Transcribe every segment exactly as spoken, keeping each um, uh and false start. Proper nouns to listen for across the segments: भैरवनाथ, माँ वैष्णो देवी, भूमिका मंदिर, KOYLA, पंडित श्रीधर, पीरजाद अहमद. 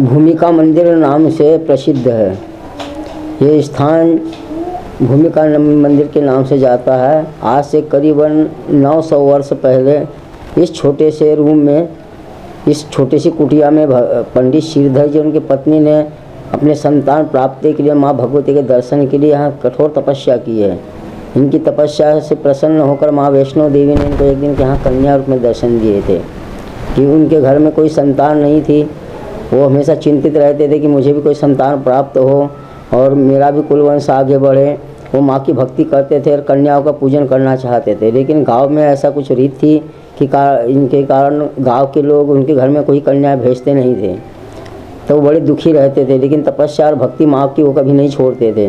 भूमिका मंदिर नाम से प्रसिद्ध है। ये स्थान भूमिका मंदिर के नाम से जाता है। आज से करीबन नौ सौ वर्ष पहले इस छोटे से रूम में, इस छोटे सी कुटिया में पंडित श्रीधर जी उनकी पत्नी ने अपने संतान प्राप्ति के लिए, माँ भगवती के दर्शन के लिए यहाँ कठोर तपस्या की है। इनकी तपस्या से प्रसन्न होकर माँ वैष्णो देवी ने इनको एक दिन के यहाँ कन्या रूप में दर्शन दिए थे कि उनके घर में कोई संतान नहीं थी। वो हमेशा चिंतित रहते थे कि मुझे भी कोई संतान प्राप्त हो और मेरा भी कुलवंश आगे बढ़े। वो माँ की भक्ति करते थे और कन्याओं का पूजन करना चाहते थे, लेकिन गाँव में ऐसा कुछ रीत थी कि कार, इनके कारण गांव के लोग उनके घर में कोई कन्याएं भेजते नहीं थे, तो वो बड़े दुखी रहते थे। लेकिन तपस्या और भक्ति माँ की वो कभी नहीं छोड़ते थे।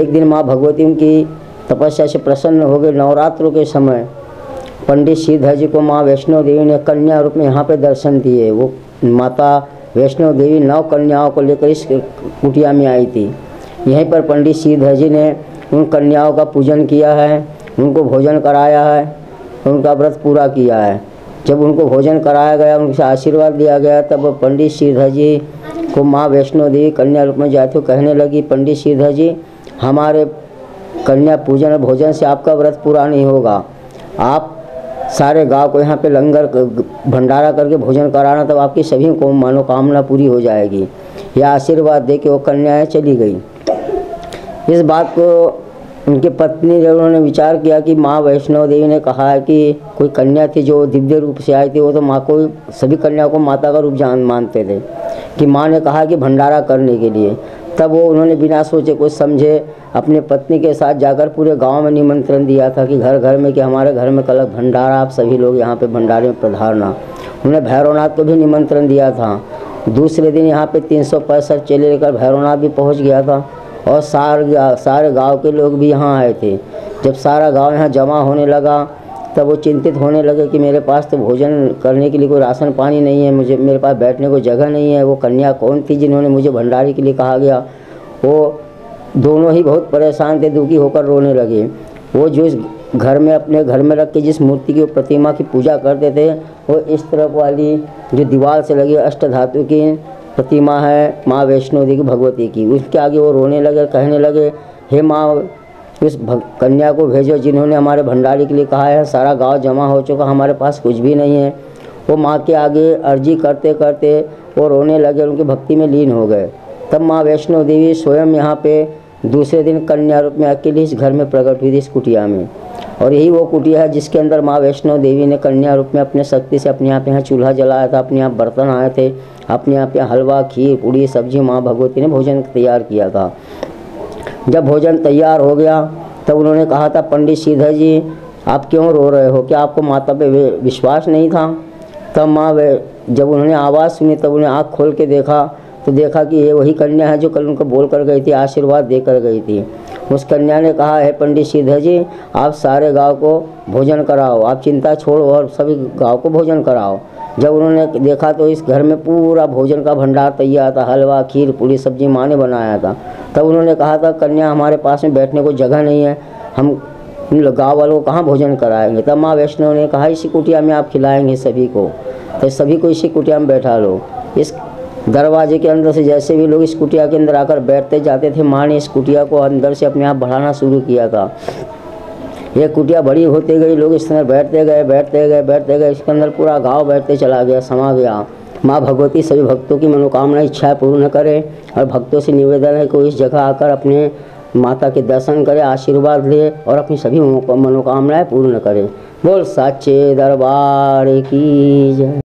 एक दिन माँ भगवती उनकी तपस्या से प्रसन्न हो गए। नवरात्रों के समय पंडित श्रीधर जी को माँ वैष्णो देवी ने कन्या रूप में यहाँ पे दर्शन दिए। वो माता वैष्णो देवी नौ कन्याओं को लेकर इस कुटिया में आई थी। यहीं पर पंडित श्रीधर जी ने उन कन्याओं का पूजन किया है, उनको भोजन कराया है, उनका व्रत पूरा किया है। जब उनको भोजन कराया गया, उनसे आशीर्वाद लिया गया, तब पंडित श्रीधर जी को माँ वैष्णो देवी कन्या रूप में जाते हुए कहने लगी, पंडित श्रीधर जी, हमारे कन्या पूजन और भोजन से आपका व्रत पूरा नहीं होगा। आप सारे गांव को यहाँ पे लंगर भंडारा करके भोजन कराना, तब आपकी सभी को मनोकामना पूरी हो जाएगी। यह आशीर्वाद दे के वो कन्याएँ चली गई। इस बात को उनके पत्नी जब उन्होंने विचार किया कि माँ वैष्णो देवी ने कहा है कि कोई कन्या थी जो दिव्य रूप से आई थी, वो तो माँ को, सभी कन्याओं को माता का रूप जान मानते थे, कि माँ ने कहा कि भंडारा करने के लिए। तब वो उन्होंने बिना सोचे कुछ समझे अपने पत्नी के साथ जाकर पूरे गांव में निमंत्रण दिया था कि घर घर में, कि हमारे घर में कल भंडारा, आप सभी लोग यहाँ पर भंडारे में पधारना। उन्होंने भैरवनाथ को भी निमंत्रण दिया था। दूसरे दिन यहाँ पर तीन सौ पैंसठ चेले लेकर भैरवनाथ भी पहुँच गया था और सारे सारे गांव के लोग भी यहाँ आए थे। जब सारा गांव यहाँ जमा होने लगा, तब वो चिंतित होने लगे कि मेरे पास तो भोजन करने के लिए कोई राशन पानी नहीं है, मुझे मेरे पास बैठने को जगह नहीं है। वो कन्या कौन थी जिन्होंने मुझे भंडारी के लिए कहा गया? वो दोनों ही बहुत परेशान थे, दुखी होकर रोने लगे। वो जो घर में, अपने घर में रख के जिस मूर्ति की, प्रतिमा की पूजा करते थे, वो इस तरफ वाली जो दीवार से लगी अष्टधातु की प्रतिमा है माँ वैष्णो देवी भगवती की, उसके आगे वो रोने लगे, कहने लगे, हे माँ, उस कन्या को भेजो जिन्होंने हमारे भंडारी के लिए कहा है। सारा गांव जमा हो चुका, हमारे पास कुछ भी नहीं है। वो माँ के आगे अर्जी करते करते वो रोने लगे, उनकी भक्ति में लीन हो गए। तब माँ वैष्णो देवी स्वयं यहाँ पे दूसरे दिन कन्या रूप में अकेले इस घर में प्रकट हुई थी, इस कुटिया में। और यही वो कुटिया है जिसके अंदर माँ वैष्णो देवी ने कन्या रूप में अपने शक्ति से अपने आप यहाँ चूल्हा जलाया था, अपने आप बर्तन आए थे, अपने आप यहाँ हलवा, खीर, पूड़ी, सब्जी, माँ भगवती ने भोजन तैयार किया था। जब भोजन तैयार हो गया, तब उन्होंने कहा था, पंडित श्रीधर जी, आप क्यों रो रहे हो? क्या आपको माता पे विश्वास नहीं था? तब माँ, जब उन्होंने आवाज़ सुनी, तब उन्हें आँख खोल के देखा, तो देखा कि ये वही कन्या है जो कल उनको बोल कर गई थी, आशीर्वाद दे कर गई थी। उस कन्या ने कहा, है पंडित श्रीधर जी, आप सारे गांव को भोजन कराओ, आप चिंता छोड़ो और सभी गांव को भोजन कराओ। जब उन्होंने देखा तो इस घर में पूरा भोजन का भंडार तैयार था, हलवा, खीर, पूरी, सब्जी माँ ने बनाया था। तब उन्होंने कहा था, कन्या, हमारे पास में बैठने को जगह नहीं है, हम गाँव वालों को कहाँ भोजन कराएंगे? तब माँ वैष्णो ने कहा, इसी कुटिया में आप खिलाएंगे सभी को, तो सभी को इसी कुटिया में बैठा लो। इस दरवाजे के अंदर से जैसे भी लोग इस कुटिया के अंदर आकर बैठते जाते थे, माँ ने इस कुटिया को अंदर से अपने आप बढ़ाना शुरू किया था। यह कुटिया बड़ी होते गई, लोग इस तरह बैठते गए, बैठते गए, बैठते गए, इसके अंदर पूरा गांव बैठते चला गया, समा गया। माँ भगवती सभी भक्तों की मनोकामना, इच्छाएं पूर्ण करे और भक्तों से निवेदन है कि इस जगह आकर अपने माता के दर्शन करे, आशीर्वाद ले और अपनी सभी मनोकामनाएँ पूर्ण करे। बोल साचे दरबार की जय।